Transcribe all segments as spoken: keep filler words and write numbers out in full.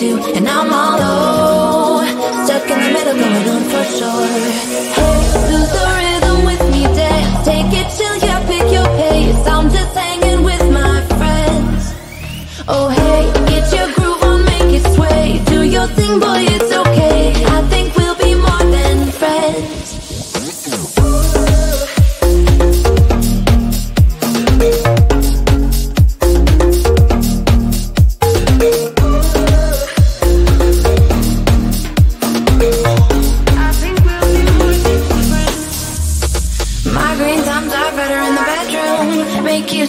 do, and I'm all alone, stuck in the middle, going on for sure. Hey, lose the rhythm with me, dance, take it till you pick your pace. I'm just hanging with my friends. Oh hey, get your groove on, make it sway, do your thing, boy, it's okay. I think we'll be more than friends. You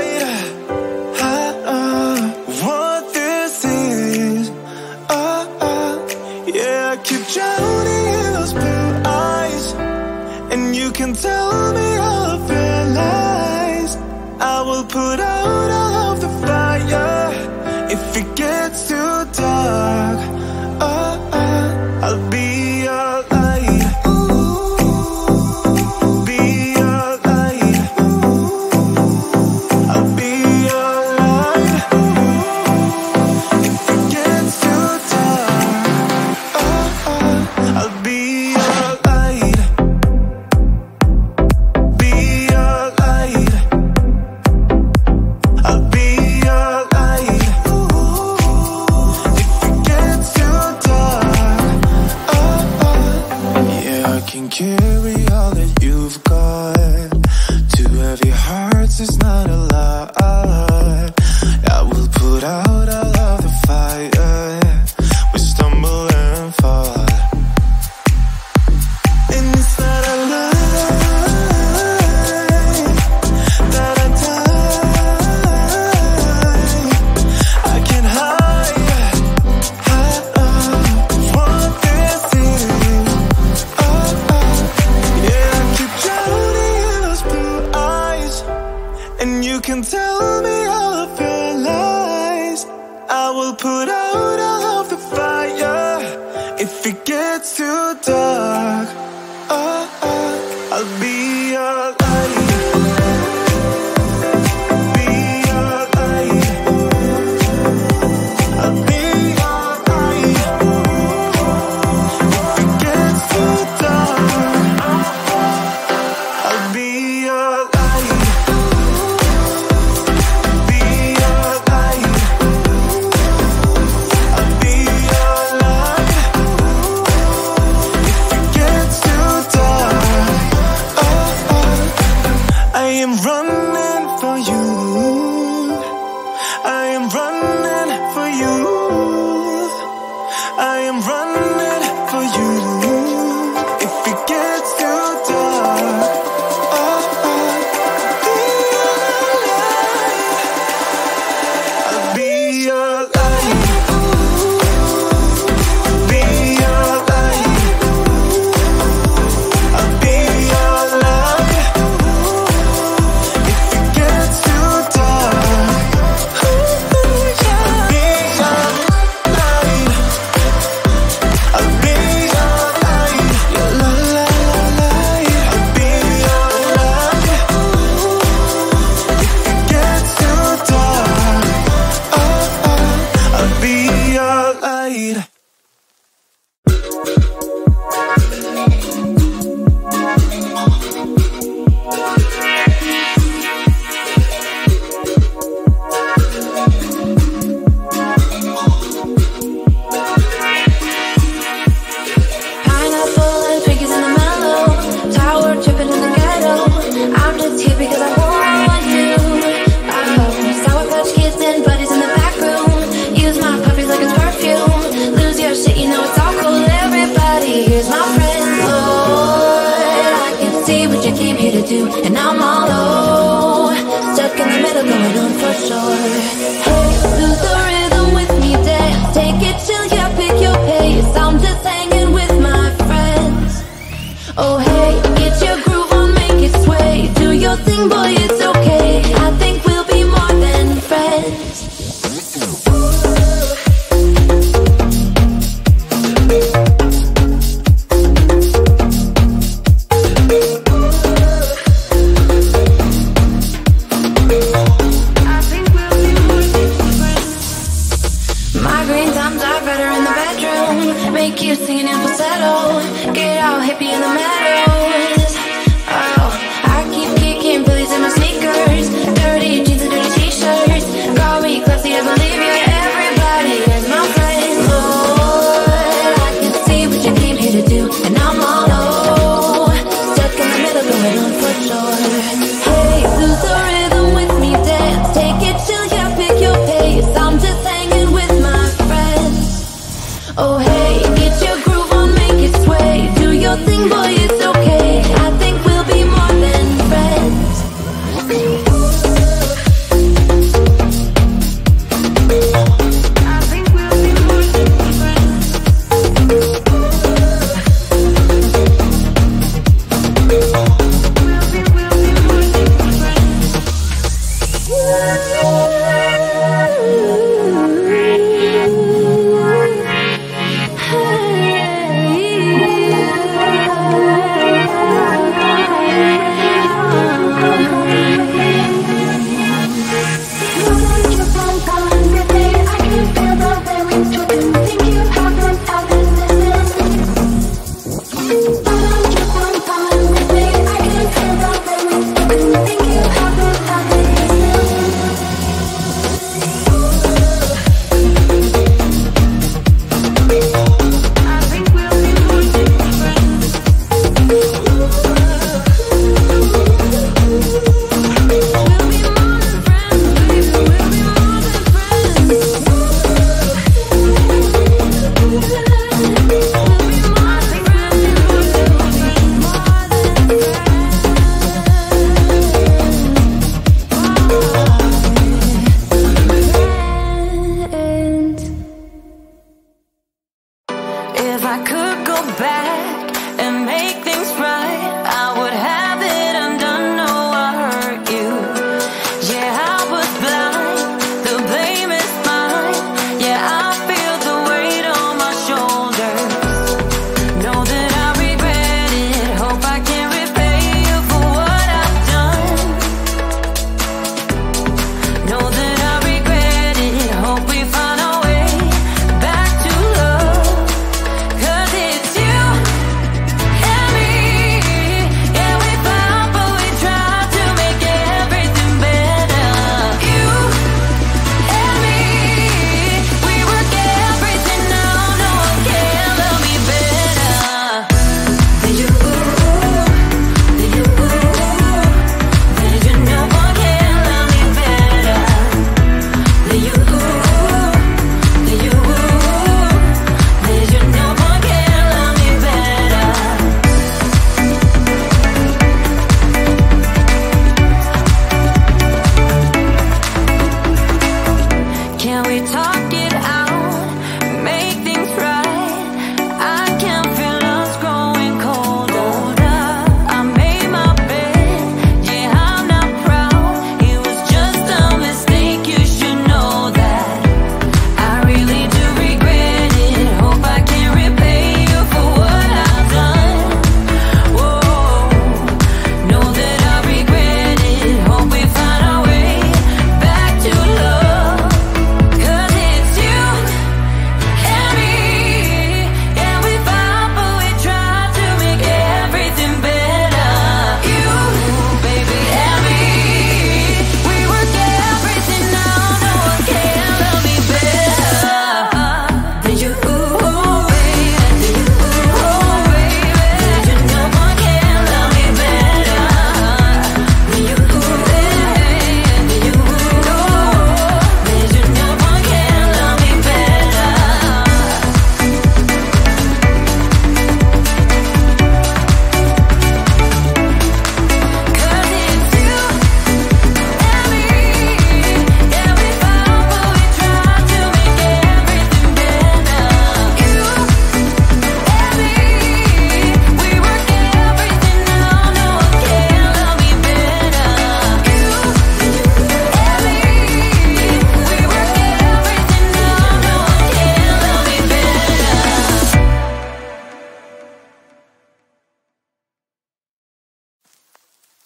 Keep drowning in those blue eyes, and you can tell me all of your lies. I will put out all of the fire if it gets too dark. Oh, oh, I'll be your light. Ooh, be your light. Ooh, I'll be your light. Ooh, if it gets too dark. I'll be your light, be your light. I'll be your light. Ooh, if it gets too dark. Oh, oh. Yeah, I can carry all that you've got. Two heavy hearts is not a lot. I will put out all of the fire. We stumble and fall. Can tell me all of your lies. I will put out all of the fire if it gets too dark. Oh, oh, I'll be your light. And I'm all alone, stuck in the middle, going on for sure. Hey, lose the rhythm with me, dance. Take it chill, yeah, pick your pace. I'm just hanging with my friends. Oh hey, get your groove on, make it sway. Do your thing, boy, it's okay. I think we'll be more than friends. Believe you, everybody is my friend.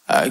I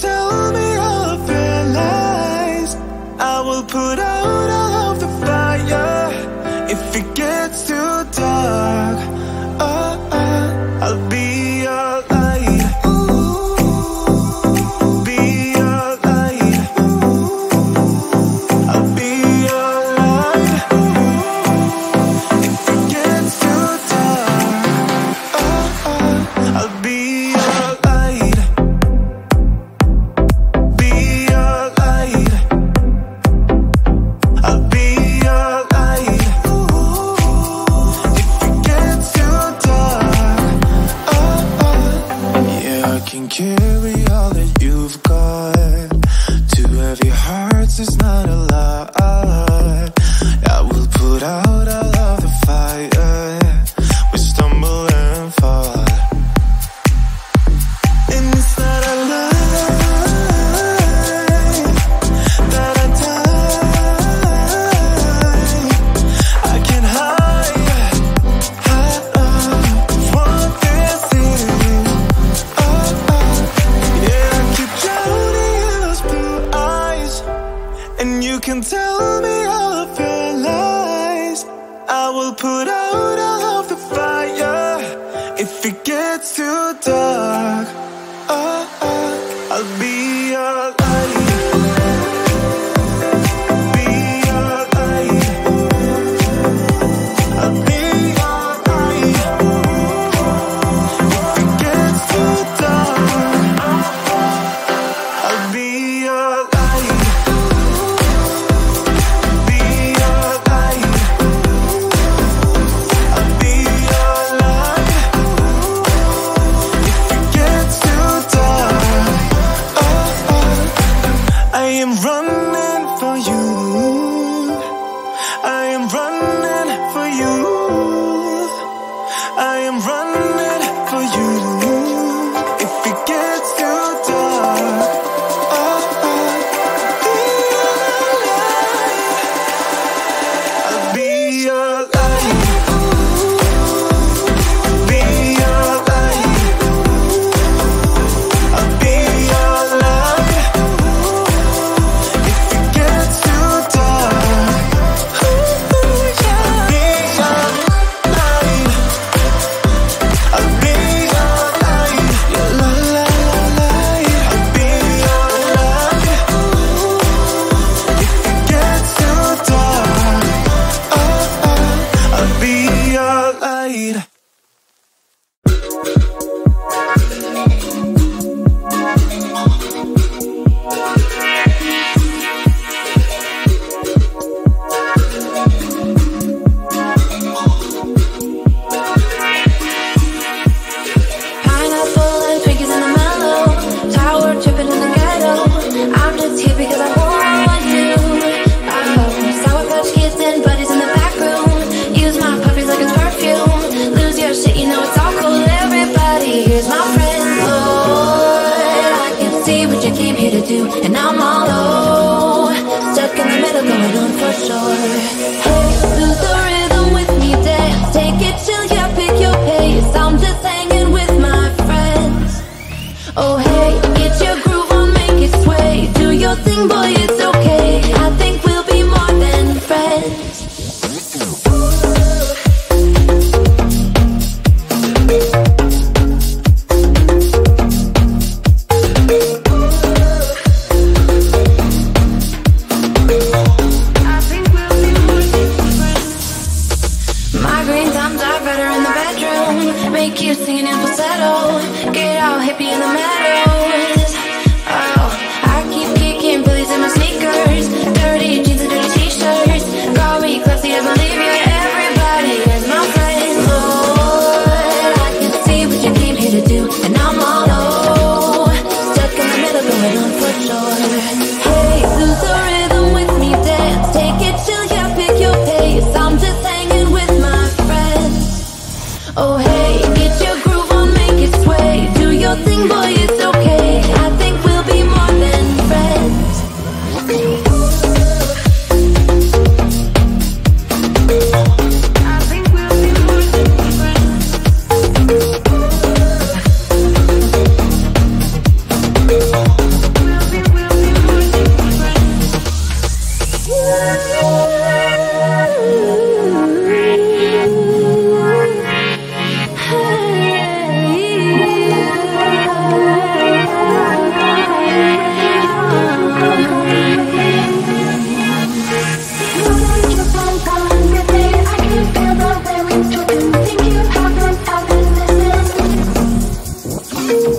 Tell me all of your lies. I will put out all of the fire. If it gets too dark, oh, oh, I'll be your light. Ooh, be your light. Ooh, I'll be your light. Ooh, if it gets too dark, oh, oh, I'll be your light. can carry all that you've got. Two heavy hearts is not a lot. I will put out all of the fire. We stumble and fall, and it's not a lie.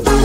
Bye.